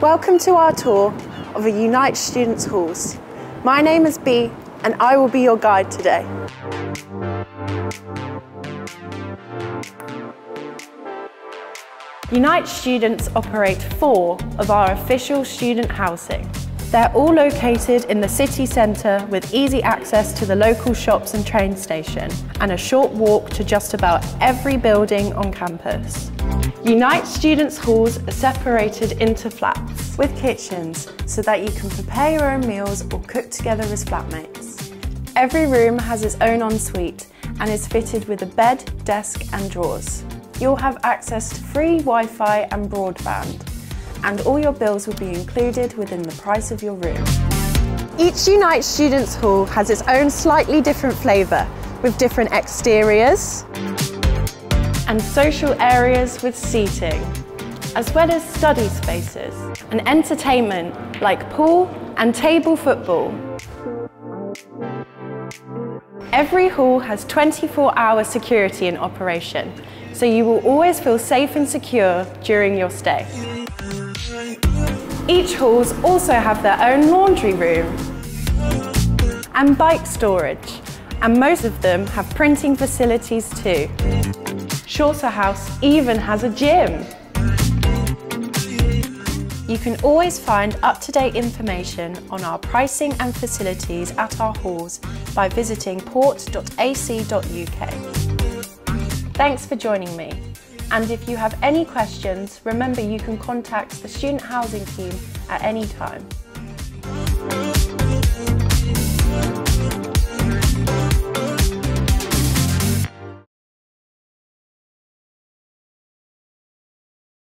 Welcome to our tour of a Unite Students halls. My name is Bea and I will be your guide today. Unite Students operate 4 of our official student housing. They're all located in the city centre with easy access to the local shops and train station and a short walk to just about every building on campus. Unite Students halls are separated into flats with kitchens so that you can prepare your own meals or cook together as flatmates. Every room has its own ensuite and is fitted with a bed, desk and drawers. You'll have access to free Wi-Fi and broadband, and all your bills will be included within the price of your room. Each Unite Students hall has its own slightly different flavour, with different exteriors and social areas with seating, as well as study spaces and entertainment like pool and table football. Every hall has 24-hour security in operation, so you will always feel safe and secure during your stay. Each halls also have their own laundry room and bike storage, and most of them have printing facilities too. Chaucer House even has a gym. You can always find up-to-date information on our pricing and facilities at our halls by visiting port.ac.uk. Thanks for joining me. And if you have any questions, remember you can contact the student housing team at any time.